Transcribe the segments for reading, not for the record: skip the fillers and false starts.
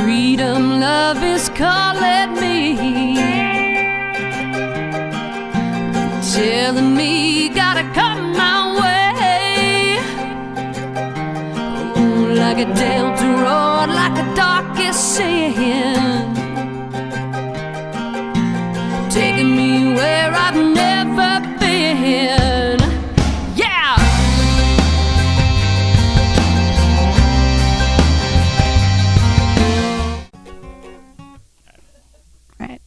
Freedom, love is calling me, telling me gotta come my way. Oh, like a delta road, like a darkest sin, taking me where I've never been. Yeah! Right.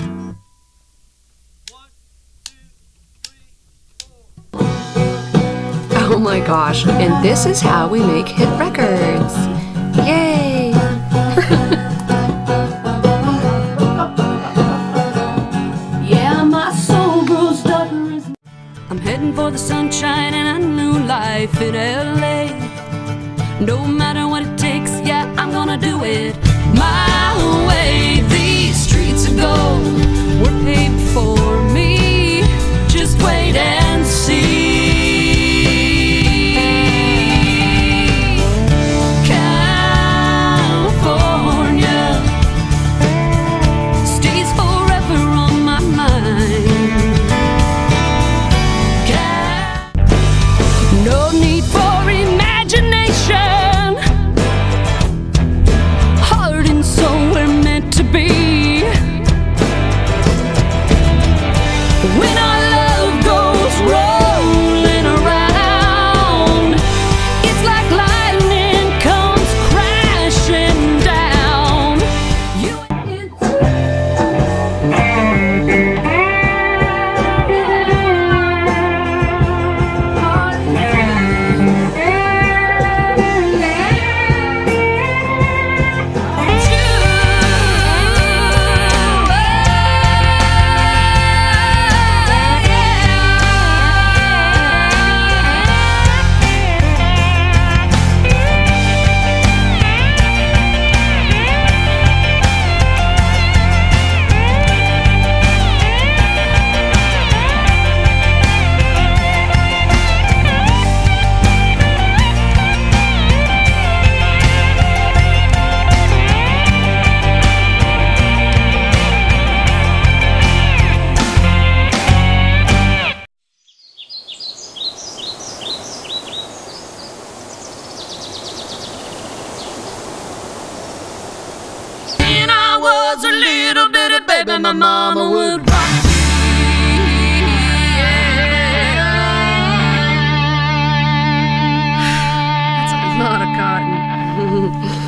1, 2, 3, 4. Oh my gosh, and this is how we make hit records. Yay! Yeah, my soul grows darker as I'm heading for the sunshine and a new life in LA. No matter what it takes, yeah, I'm gonna do it my way. These streets of gold were paved for me. Just wait and see. Baby, my mama would rock me, yeah. That's a lot of cotton.